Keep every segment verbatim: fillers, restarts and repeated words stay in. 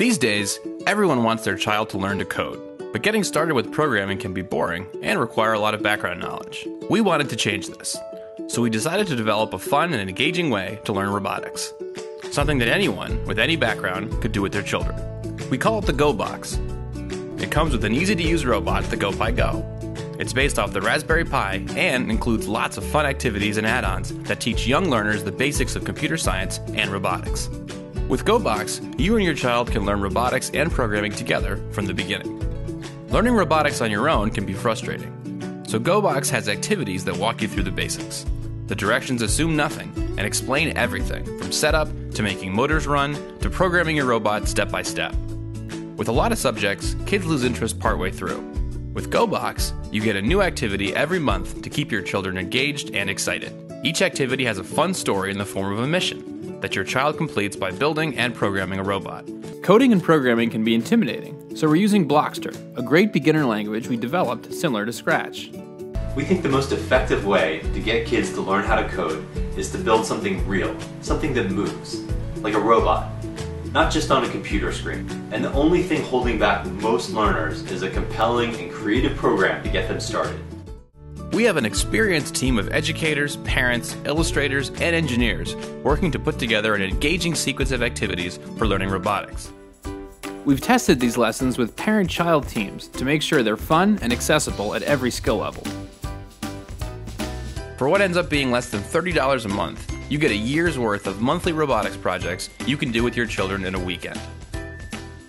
These days, everyone wants their child to learn to code, but getting started with programming can be boring and require a lot of background knowledge. We wanted to change this, so we decided to develop a fun and engaging way to learn robotics, something that anyone with any background could do with their children. We call it the GoBox. It comes with an easy-to-use robot, the GoPiGo. It's based off the Raspberry Pi and includes lots of fun activities and add-ons that teach young learners the basics of computer science and robotics. With GoBox, you and your child can learn robotics and programming together from the beginning. Learning robotics on your own can be frustrating, so GoBox has activities that walk you through the basics. The directions assume nothing and explain everything, from setup to making motors run to programming your robot step by step. With a lot of subjects, kids lose interest partway through. With GoBox, you get a new activity every month to keep your children engaged and excited. Each activity has a fun story in the form of a mission that your child completes by building and programming a robot. Coding and programming can be intimidating, so we're using Bloxter, a great beginner language we developed similar to Scratch. We think the most effective way to get kids to learn how to code is to build something real, something that moves, like a robot, not just on a computer screen. And the only thing holding back most learners is a compelling and creative program to get them started. We have an experienced team of educators, parents, illustrators, and engineers working to put together an engaging sequence of activities for learning robotics. We've tested these lessons with parent-child teams to make sure they're fun and accessible at every skill level. For what ends up being less than thirty dollars a month, you get a year's worth of monthly robotics projects you can do with your children in a weekend.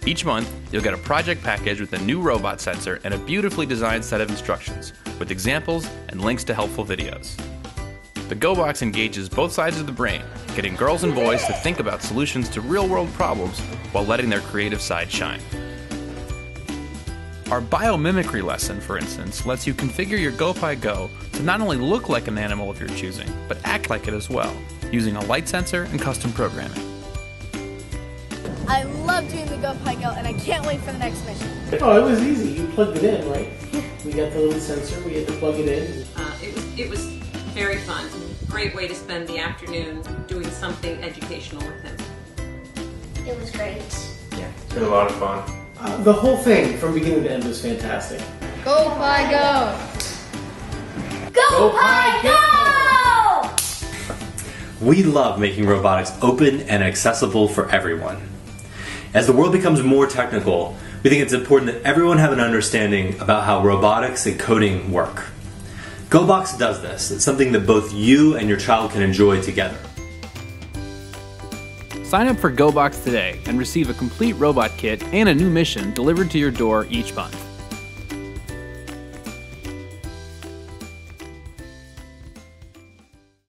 Each month, you'll get a project package with a new robot sensor and a beautifully designed set of instructions, with examples and links to helpful videos. The GoBox engages both sides of the brain, getting girls and boys to think about solutions to real-world problems while letting their creative side shine. Our biomimicry lesson, for instance, lets you configure your GoPiGo to not only look like an animal of your choosing, but act like it as well, using a light sensor and custom programming. I love doing the GoPiGo, and I can't wait for the next mission. Oh, it was easy. You plugged it in, right? We got the little sensor. We had to plug it in. Uh, it was, it was very fun. Great way to spend the afternoon doing something educational with them. It was great. Yeah, it's been a lot of fun. Uh, the whole thing, from beginning to end, was fantastic. GoPiGo! GoPiGo! We love making robotics open and accessible for everyone. As the world becomes more technical, we think it's important that everyone have an understanding about how robotics and coding work. GoBox does this. It's something that both you and your child can enjoy together. Sign up for GoBox today and receive a complete robot kit and a new mission delivered to your door each month.